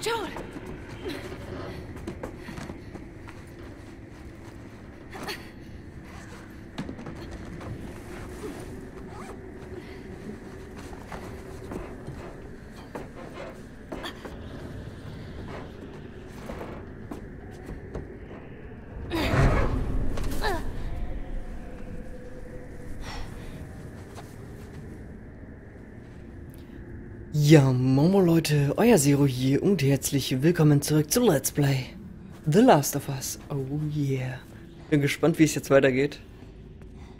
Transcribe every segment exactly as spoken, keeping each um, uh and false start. Joel! Ja, Momo Leute, euer Zero hier und herzlich willkommen zurück zu Let's Play The Last of Us. Oh yeah. Bin gespannt, wie es jetzt weitergeht.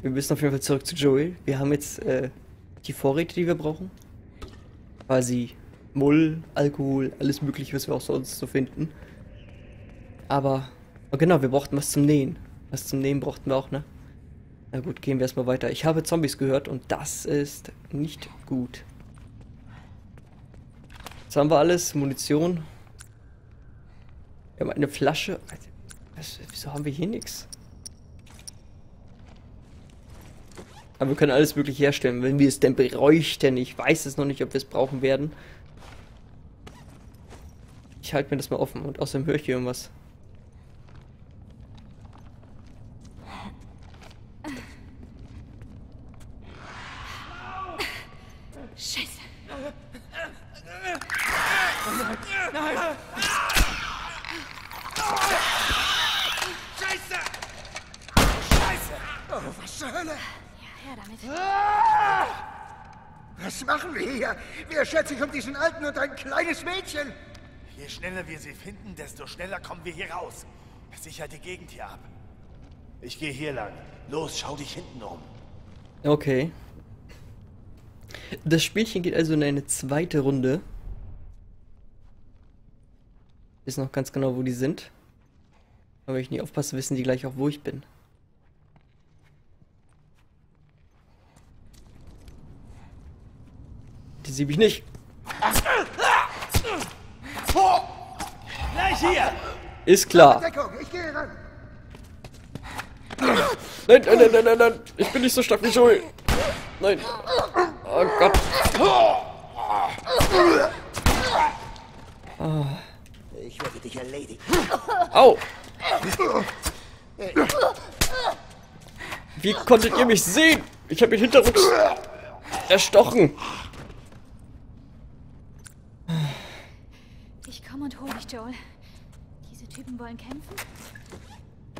Wir müssen auf jeden Fall zurück zu Joel. Wir haben jetzt äh, die Vorräte, die wir brauchen. Quasi Mull, Alkohol, alles mögliche, was wir auch sonst so finden. Aber, oh genau, wir brauchten was zum Nähen. Was zum Nähen brauchten wir auch, ne? Na gut, gehen wir erstmal weiter. Ich habe Zombies gehört und das ist nicht gut. Jetzt haben wir alles, Munition. Wir haben eine Flasche. Was, wieso haben wir hier nichts? Aber wir können alles wirklich herstellen, wenn wir es denn bräuchten. Ich weiß es noch nicht, ob wir es brauchen werden. Ich halte mir das mal offen und außerdem höre ich hier irgendwas. Mädchen! Je schneller wir sie finden, desto schneller kommen wir hier raus. Sichert die Gegend hier ab. Ich gehe hier lang. Los, schau dich hinten um. Okay. Das Spielchen geht also in eine zweite Runde. Ich weiß noch ganz genau, wo die sind. Aber wenn ich nicht aufpasse, wissen die gleich auch, wo ich bin. Die sehe ich nicht. Ach. Gleich hier! Ist klar. Ich gehe ran. Nein, nein, nein, nein, nein, ich bin nicht so stark wie Joel. Nein. Oh Gott. Oh. Ich werde dich erledigen. Au. Wie konntet ihr mich sehen? Ich habe ihn hinterrücks erstochen. Und hol dich, Joel. Diese Typen wollen kämpfen?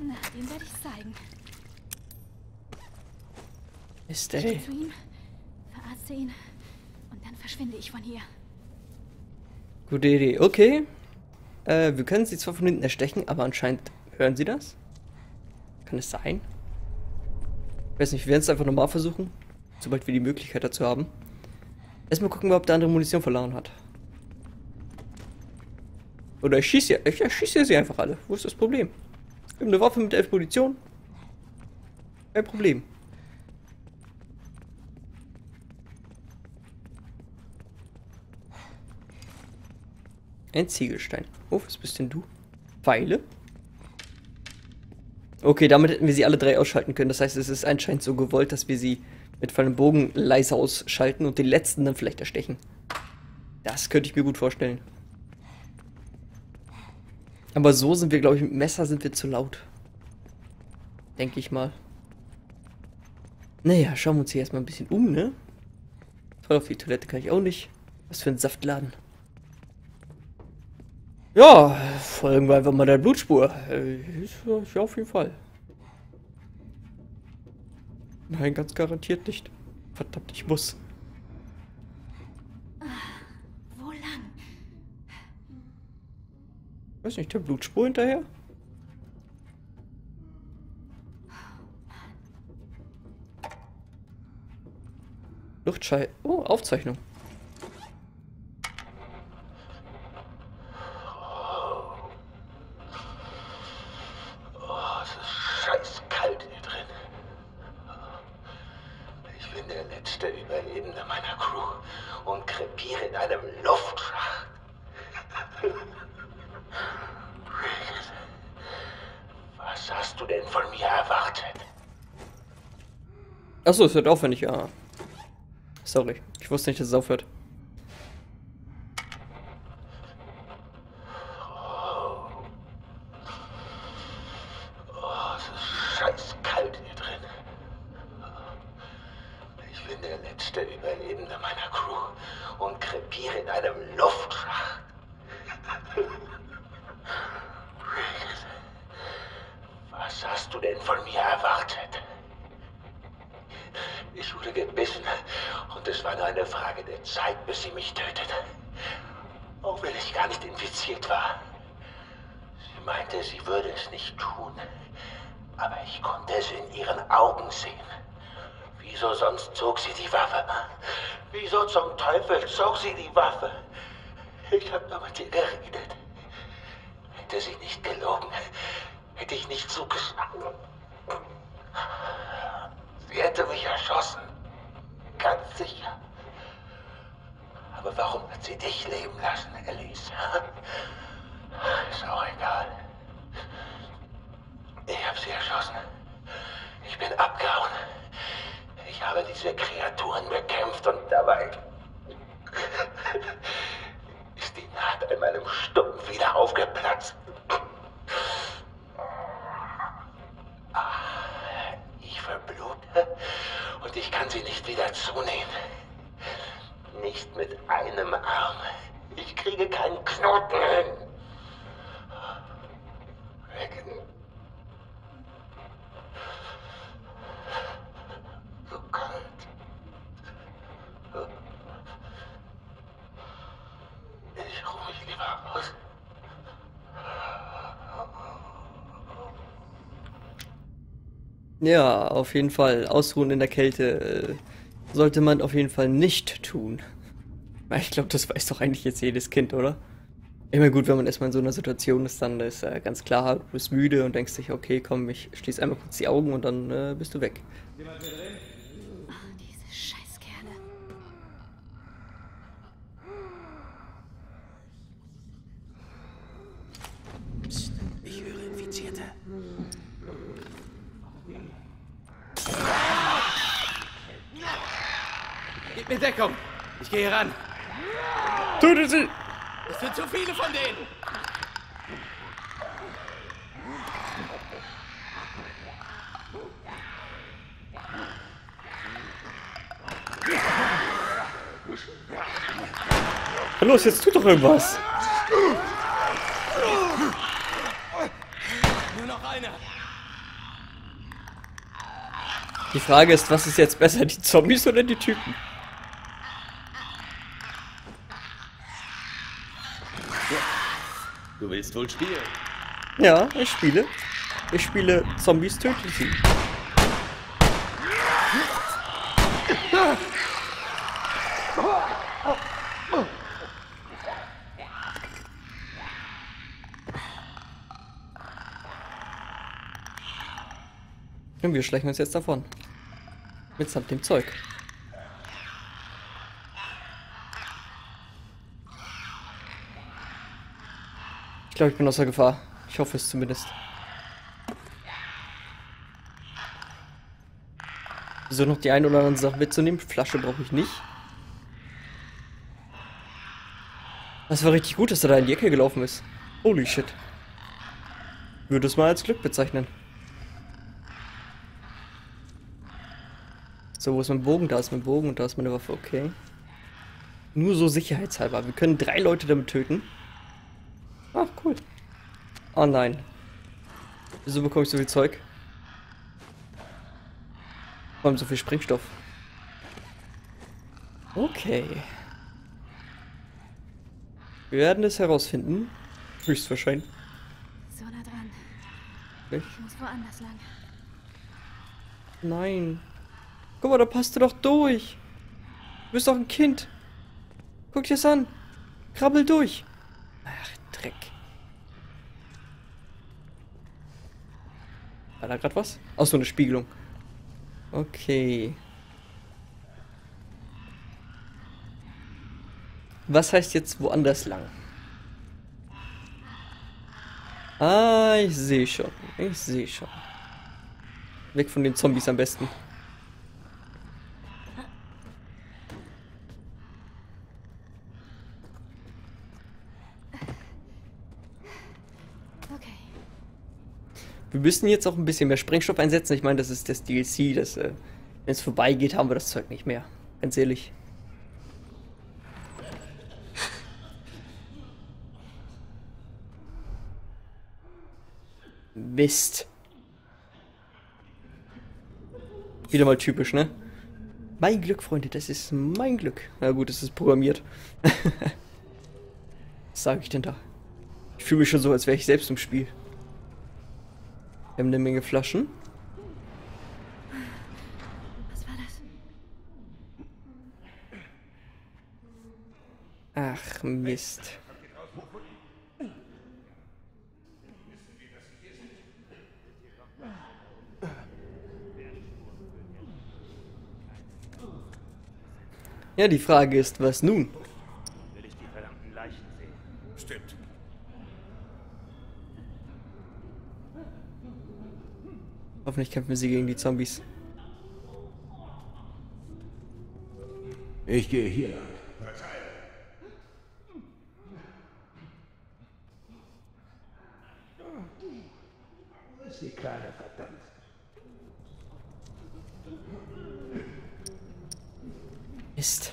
Na, den werde ich zeigen. Ist der? Geh zu ihm, verarzte ihn und dann verschwinde ich von hier. Gute Idee. Okay. Äh, wir können sie zwar von hinten erstechen, aber anscheinend hören sie das. Kann es sein? Ich weiß nicht, wir werden es einfach nochmal versuchen, sobald wir die Möglichkeit dazu haben. Erstmal gucken wir, ob der andere Munition verloren hat. Oder ich schieße ja, ich schieße ja sie einfach alle. Wo ist das Problem? Ich habe eine Waffe mit elf Munition. Kein Problem. Ein Ziegelstein. Oh, was bist denn du? Pfeile? Okay, damit hätten wir sie alle drei ausschalten können. Das heißt, es ist anscheinend so gewollt, dass wir sie mit Pfeil und Bogen leise ausschalten und den letzten dann vielleicht erstechen. Das könnte ich mir gut vorstellen. Aber so sind wir, glaube ich, mit Messer sind wir zu laut. Denke ich mal. Naja, schauen wir uns hier erstmal ein bisschen um, ne? Voll auf die Toilette kann ich auch nicht. Was für ein Saftladen. Ja, folgen wir einfach mal der Blutspur. Ja, auf jeden Fall. Nein, ganz garantiert nicht. Verdammt, ich muss. Weiß nicht, der Blutspur hinterher? Luftschei... Oh, Aufzeichnung. Oh, es ist scheißkalt hier drin. Ich bin der letzte Überlebende meiner Crew und krepiere in einem Luftschacht. Was hast du denn von mir erwartet? Achso, es hört auf, wenn ich... Ah. Sorry, ich wusste nicht, dass es aufhört. Ich bin der letzte Überlebende meiner Crew und krepiere in einem Luftschacht. Was hast du denn von mir erwartet? Ich wurde gebissen und es war nur eine Frage der Zeit, bis sie mich tötete. Auch wenn ich gar nicht infiziert war. Sie meinte, sie würde es nicht tun. Aber ich konnte es in ihren Augen sehen. Wieso sonst zog sie die Waffe? Wieso zum Teufel zog sie die Waffe? Ich habe nur mit ihr geredet. Hätte sie nicht gelogen, hätte ich nicht zugeschlagen. Sie hätte mich erschossen. Ganz sicher. Aber warum hat sie dich leben lassen, Elise? Ist auch egal. Ich habe sie erschossen. Ich bin abgehauen. Ich habe diese Kreaturen bekämpft und dabei ist die Naht an meinem Stumpf wieder aufgeplatzt. Ich verblute und ich kann sie nicht wieder zunehmen. Nicht mit einem Arm. Ich kriege keinen Knoten hin. Wegen Ja, auf jeden Fall. Ausruhen in der Kälte äh, sollte man auf jeden Fall nicht tun. Ich glaube, das weiß doch eigentlich jetzt jedes Kind, oder? Ich meine, gut, wenn man erstmal in so einer Situation ist, dann ist äh, ganz klar, du bist müde und denkst dich, okay, komm, ich schließe einmal kurz die Augen und dann äh, bist du weg. Jemand hier drin? Oh, diese Scheißkerle. Psst, ich höre Infizierte. Gib mir Deckung! Ich gehe ran! Tötet sie! Es sind zu viele von denen! Los, jetzt tut doch irgendwas! Nur noch einer! Die Frage ist, was ist jetzt besser, die Zombies oder die Typen? Du willst wohl spielen. Ja, ich spiele. Ich spiele Zombies töten sie. Und wir schleichen uns jetzt davon. Mitsamt dem Zeug. Ich glaube, ich bin außer Gefahr. Ich hoffe es zumindest. Wieso noch die ein oder andere Sache mitzunehmen? Flasche brauche ich nicht. Das war richtig gut, dass er da in die Ecke gelaufen ist. Holy shit. Würde es mal als Glück bezeichnen. So, wo ist mein Bogen? Da ist mein Bogen und da ist meine Waffe. Okay. Nur so sicherheitshalber. Wir können drei Leute damit töten. Ach, cool. Oh nein. Wieso bekomme ich so viel Zeug? Warum so viel Sprengstoff? Okay. Wir werden es herausfinden. Höchstwahrscheinlich. So nah dran. Okay. Ich muss woanders lang. Nein. Guck mal, da passt du doch durch. Du bist doch ein Kind. Guck dir das an. Krabbel durch. Ach, Dreck. War da gerade was? Ach, so eine Spiegelung. Okay. Was heißt jetzt woanders lang? Ah, ich sehe schon. Ich sehe schon. Weg von den Zombies am besten. Wir müssen jetzt auch ein bisschen mehr Sprengstoff einsetzen. Ich meine, das ist das D L C, das äh, Wenn es vorbeigeht, haben wir das Zeug nicht mehr. Ganz ehrlich. Mist. Wieder mal typisch, ne? Mein Glück, Freunde, das ist mein Glück. Na gut, es ist programmiert. Was sage ich denn da? Ich fühle mich schon so, als wäre ich selbst im Spiel. Wir haben eine Menge Flaschen. Was war das? Ach, Mist. Ja, die Frage ist, was nun? Will ich die verdammten Leichen sehen? Stimmt. Hoffentlich kämpfen sie gegen die Zombies. Ich gehe hier lang. Das ist die kleine verdammt. Mist.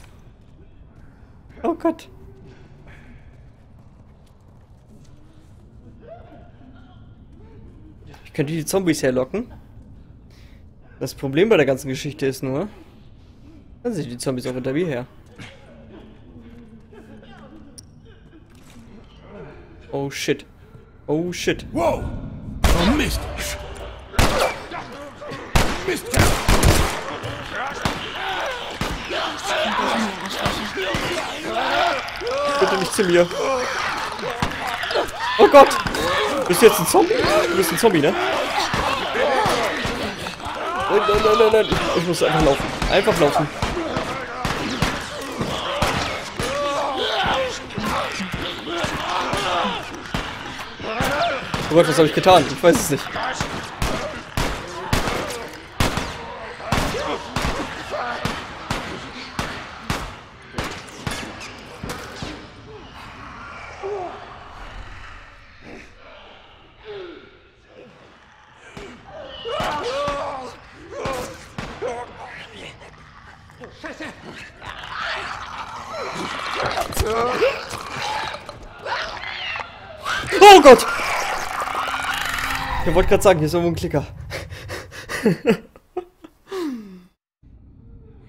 Oh Gott. Ich könnte die Zombies herlocken. Das Problem bei der ganzen Geschichte ist nur, dann sind die Zombies auch hinter mir her. Oh shit. Oh shit. Wow! Oh Mist! Mist! Bitte nicht zu mir. Oh Gott! Bist du jetzt ein Zombie? Du bist ein Zombie, ne? Nein, nein, nein, nein, nein. Ich, ich muss einfach laufen. Einfach laufen. Oh Gott, was habe ich getan? Ich weiß es nicht. Oh Gott! Ich wollte gerade sagen, hier ist irgendwo ein Klicker.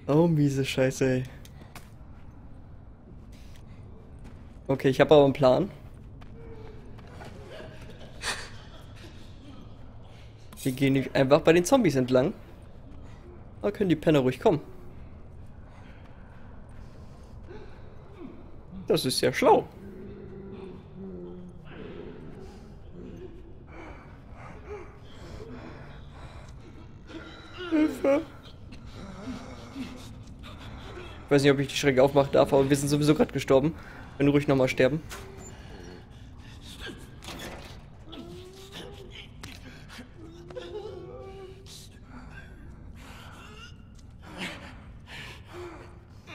Oh, miese Scheiße, ey. Okay, ich habe aber einen Plan. Wir gehen nicht einfach bei den Zombies entlang. Da können die Penner ruhig kommen. Das ist ja schlau. Hilfe. Ich weiß nicht, ob ich die Schräge aufmachen darf, aber wir sind sowieso gerade gestorben. Können ruhig nochmal sterben.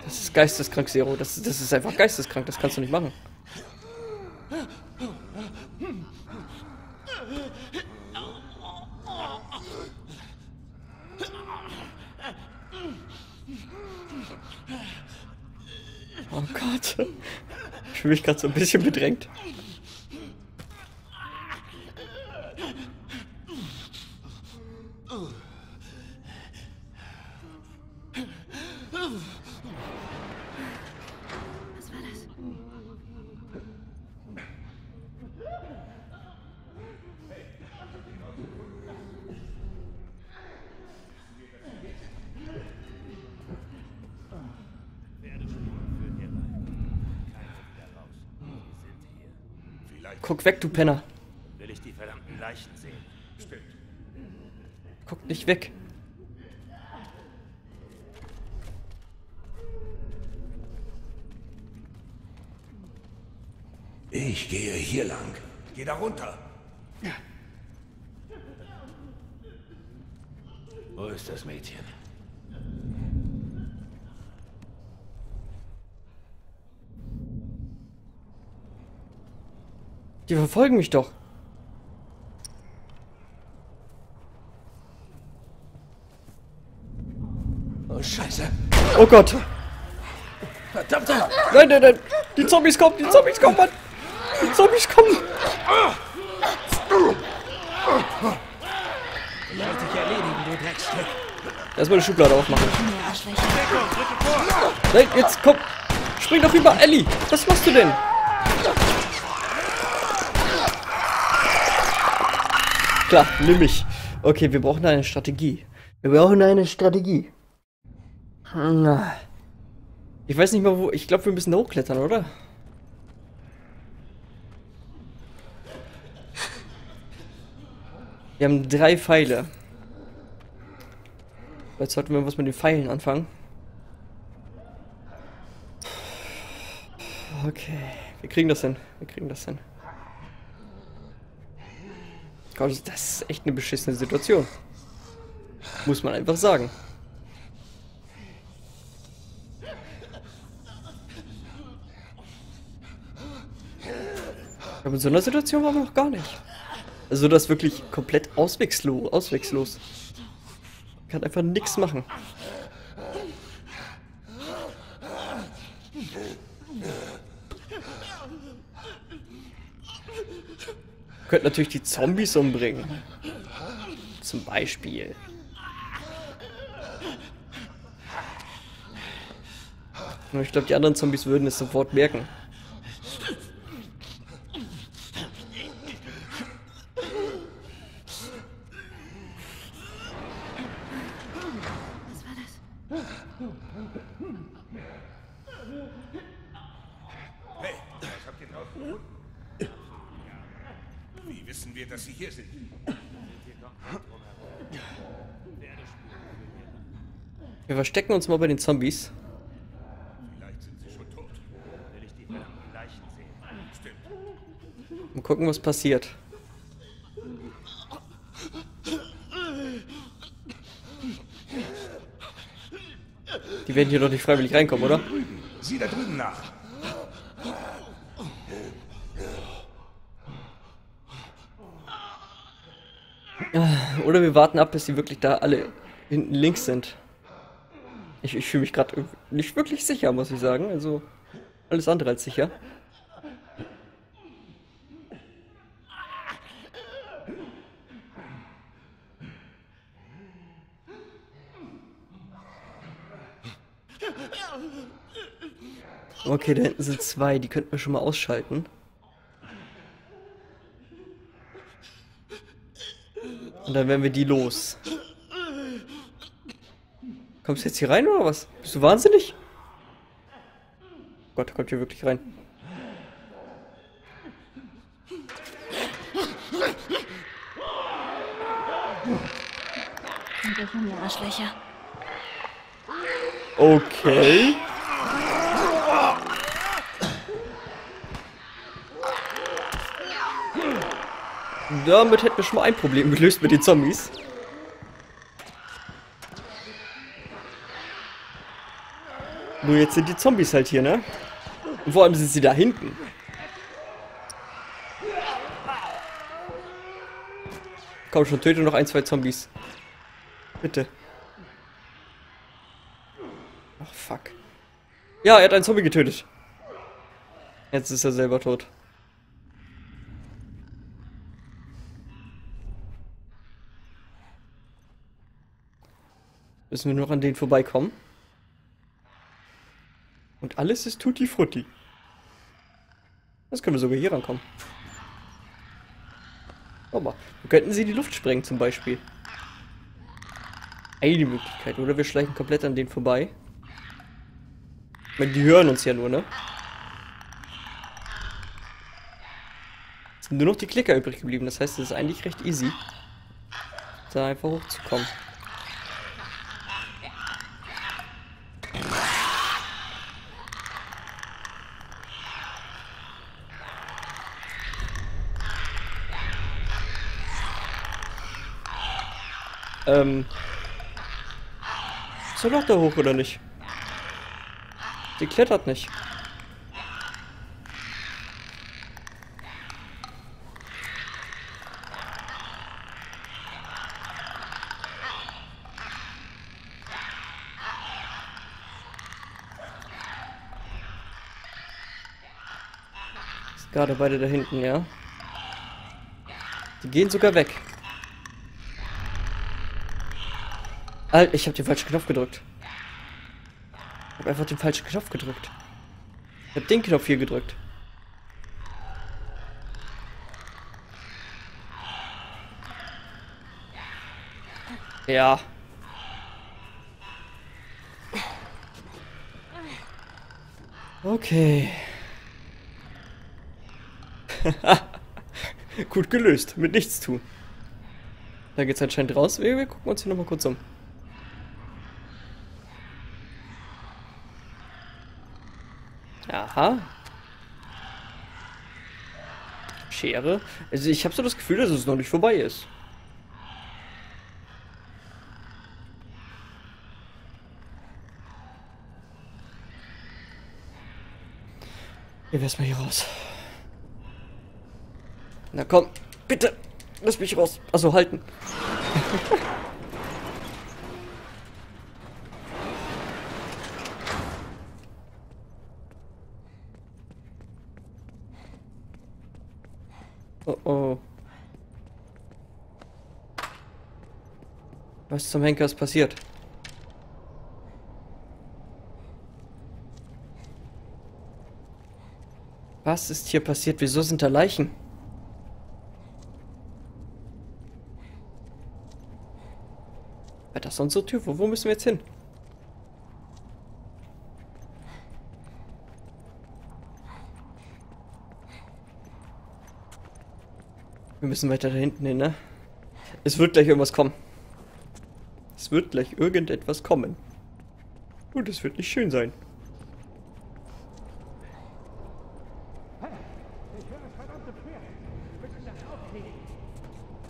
Das ist geisteskrank, Zero. Das, das ist einfach geisteskrank. Das kannst du nicht machen. Oh Gott. Ich fühle mich gerade so ein bisschen bedrängt. Guck weg, du Penner. Will ich die verdammten Leichen sehen? Stimmt. Guck nicht weg. Ich gehe hier lang. Geh da runter. Ja. Wo ist das Mädchen? Die verfolgen mich doch. Oh Gott. Verdammter! Nein, nein, nein! Die Zombies kommen! Die Zombies kommen, Mann! Die Zombies kommen! Erstmal die Schublade aufmachen. Nein, jetzt komm! Spring doch rüber, Ellie! Was machst du denn? Klar, nimm mich. Okay, wir brauchen eine Strategie. Wir brauchen eine Strategie. Ich weiß nicht mal wo. Ich glaube, wir müssen da hochklettern, oder? Wir haben drei Pfeile. Jetzt sollten wir was mit den Pfeilen anfangen. Okay. Wir kriegen das hin. Wir kriegen das hin. Gott, das ist echt eine beschissene Situation. Muss man einfach sagen. Aber in so einer Situation waren wir noch gar nicht. Also das ist wirklich komplett auswegslos. auswegslos. Man kann einfach nichts machen. Man könnte natürlich die Zombies umbringen. Zum Beispiel. Ich glaube, die anderen Zombies würden es sofort merken. Dass sie hier sind. Wir verstecken uns mal bei den Zombies. Vielleicht sind sie schon tot. Will ich die verdammten Leichen sehen. Stimmt. Mal gucken, was passiert. Die werden hier doch nicht freiwillig reinkommen, oder? Sieh da drüben nach. Oder wir warten ab, bis sie wirklich da alle hinten links sind. Ich, ich fühle mich gerade nicht wirklich sicher, muss ich sagen. Also alles andere als sicher. Okay, da hinten sind zwei, die könnten wir schon mal ausschalten. Und dann werden wir die los. Kommst du jetzt hier rein oder was? Bist du wahnsinnig? Gott, kommt hier wirklich rein. Okay. Damit hätten wir schon mal ein Problem gelöst mit den Zombies. Nur jetzt sind die Zombies halt hier, ne? Und vor allem sind sie da hinten. Komm schon, töte noch ein, zwei Zombies. Bitte. Ach, fuck. Ja, er hat einen Zombie getötet. Jetzt ist er selber tot. Müssen wir noch an denen vorbeikommen. Und alles ist tutti frutti. Das können wir sogar hier rankommen. Guck mal, wir könnten sie in die Luft sprengen zum Beispiel. Eine Möglichkeit. Oder wir schleichen komplett an denen vorbei. Ich meine, die hören uns ja nur, ne? Es sind nur noch die Klicker übrig geblieben. Das heißt, es ist eigentlich recht easy, da einfach hochzukommen. Ähm. Ist er doch da hoch, oder nicht? Die klettert nicht. Gerade beide da hinten, ja. Die gehen sogar weg. Alter, ich habe den falschen Knopf gedrückt. Ich habe einfach den falschen Knopf gedrückt. Ich habe den Knopf hier gedrückt. Ja. Okay. Gut gelöst, mit nichts tun. Da geht's anscheinend raus. Wir, wir gucken uns hier nochmal kurz um. Aha. Schere. Also ich habe so das Gefühl, dass es noch nicht vorbei ist. Ich werde mal hier raus. Na komm, bitte, lass mich raus. Also halten. Oh oh. Was zum Henker ist passiert? Was ist hier passiert? Wieso sind da Leichen? War das sonst so Tür? Wo, wo müssen wir jetzt hin? Wir müssen weiter da hinten hin, ne? Es wird gleich irgendwas kommen. Es wird gleich irgendetwas kommen. Und es wird nicht schön sein.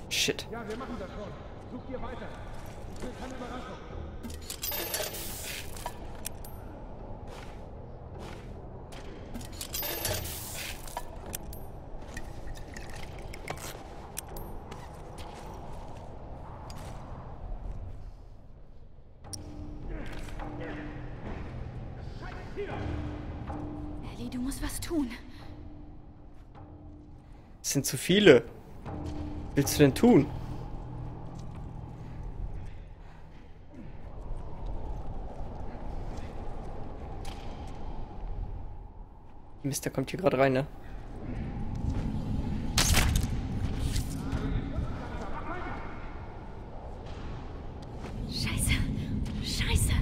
Shit. Ja, wir machen das schon. Such dir weiter. Ich will keine Überraschung. Ellie, du musst was tun. Es sind zu viele. Willst du denn tun? Mist, der kommt hier gerade rein, ne? Scheiße, Scheiße!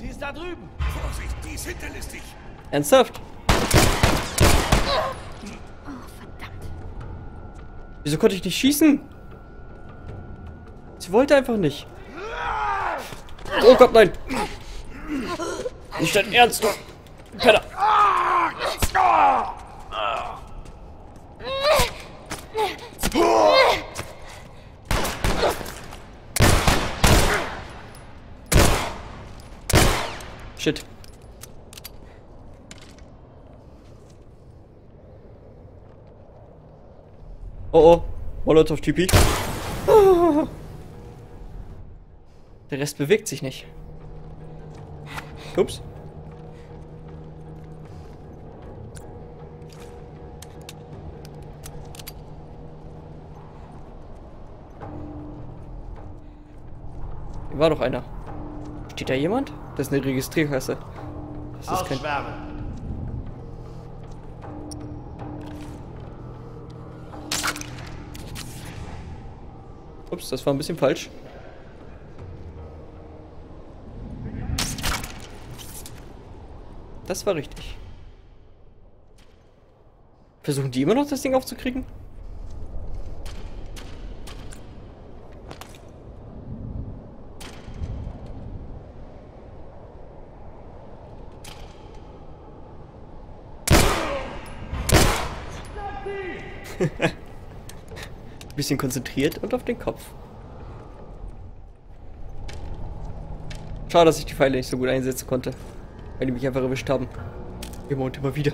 Sie ist da drüben! Vorsicht, die ist hinterlistig! Ernsthaft? Wieso konnte ich nicht schießen? Sie wollte einfach nicht. Oh Gott, nein! Nicht dein Ernst, du Penner! Shit. Oh oh, Molotov-Typi. Oh. Der Rest bewegt sich nicht. Ups. Hier war doch einer. Steht da jemand? Das ist eine Registrierkasse. Das ist kein... Ups, das war ein bisschen falsch. Das war richtig. Versuchen die immer noch das Ding aufzukriegen? Bisschen konzentriert und auf den Kopf. Schade, dass ich die Pfeile nicht so gut einsetzen konnte, weil die mich einfach erwischt haben. Immer und immer wieder.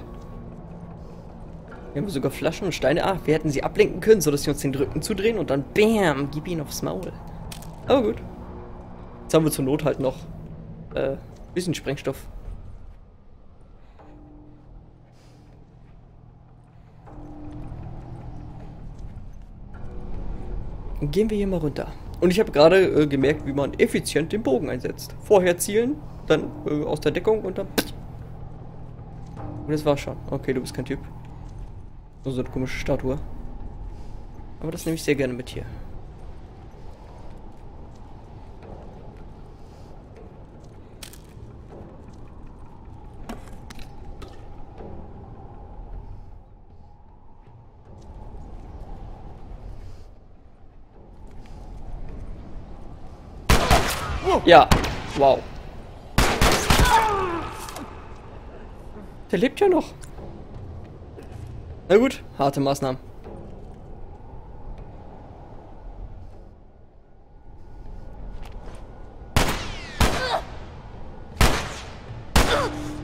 Wir haben sogar Flaschen und Steine. Ah, wir hätten sie ablenken können, sodass sie uns den Rücken zudrehen und dann BAM! Gib ihn aufs Maul. Aber gut. Jetzt haben wir zur Not halt noch äh, bisschen Sprengstoff. gehen wir hier mal runter. Und ich habe gerade äh, gemerkt, wie man effizient den Bogen einsetzt. Vorher zielen, dann äh, aus der Deckung und dann... Und das war's schon. Okay, du bist kein Typ. Nur so eine komische Statue. Aber das nehme ich sehr gerne mit hier. Ja, wow. Der lebt ja noch. Na gut, harte Maßnahmen.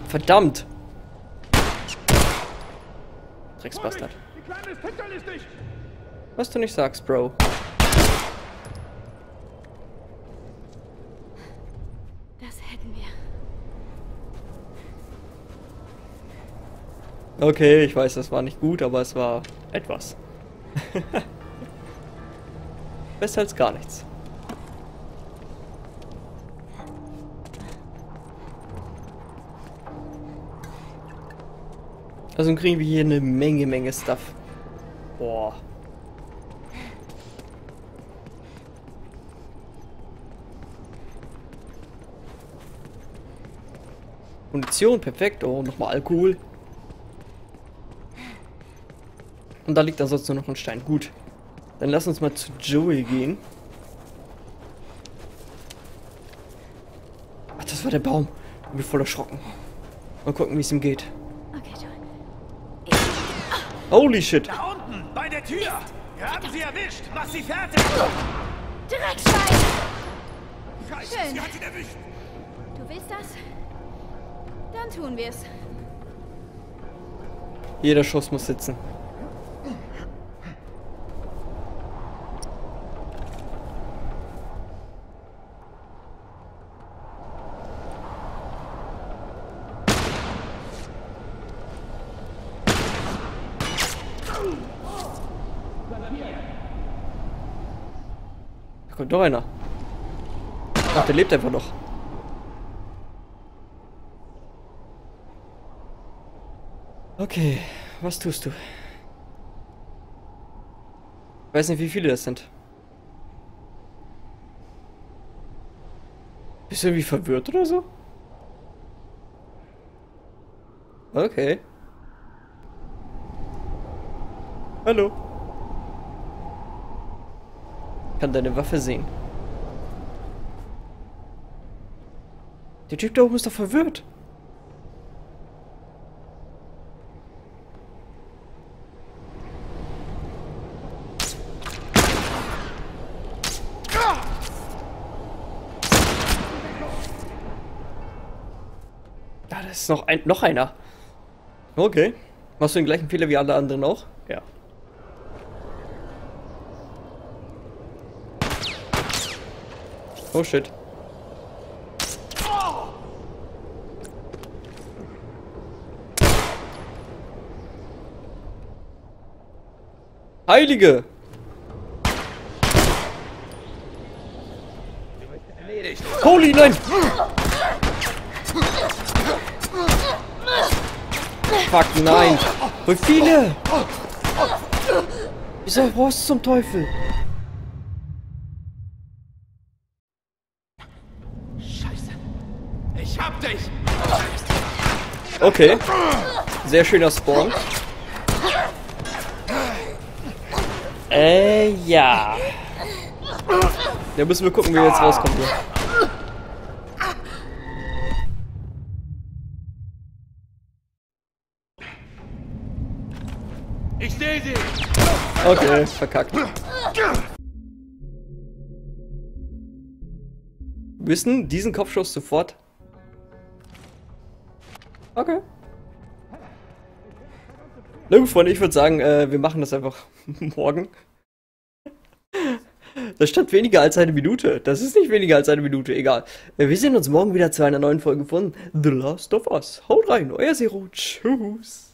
Verdammt. Drecksbastard. Was du nicht sagst, Bro. Okay, ich weiß, das war nicht gut, aber es war etwas. Besser als gar nichts. Also kriegen wir hier eine Menge, Menge Stuff. Boah. Munition, perfekt. Oh, nochmal Alkohol. Und da liegt ansonsten nur noch ein Stein. Gut. Dann lass uns mal zu Joel gehen. Ach, das war der Baum. Ich bin voll erschrocken. Mal gucken, wie es ihm geht. Okay, Joel. Holy shit. Da unten, bei der Tür. Wir haben sie erwischt. Mach sie fertig. Dreckstein. Scheiße, sie hat ihn erwischt. Du willst das? Dann tun wir es. Jeder Schuss muss sitzen. Kommt noch einer. Ach, der lebt einfach noch. Okay, was tust du? Ich weiß nicht, wie viele das sind. Bist du irgendwie verwirrt oder so? Okay. Hallo. Kann deine Waffe sehen. Der Typ da oben ist doch verwirrt. Da ist noch ein, noch einer. Okay. Machst du den gleichen Fehler wie alle anderen auch? Ja. Oh shit. Heilige! Holy nein! Fuck nein! Wie viele? Dieser Rost zum Teufel! Okay, sehr schöner Spawn. Äh, ja. Da müssen wir gucken, wie wir jetzt rauskommen hier. Ich sehe sie. Okay, verkackt. Wir müssen diesen Kopfschuss sofort... Okay. Na gut, Freunde, ich würde sagen, äh, wir machen das einfach morgen. Das stand weniger als eine Minute. Das ist nicht weniger als eine Minute, egal. Wir sehen uns morgen wieder zu einer neuen Folge von The Last of Us. Haut rein, euer Zero. Tschüss.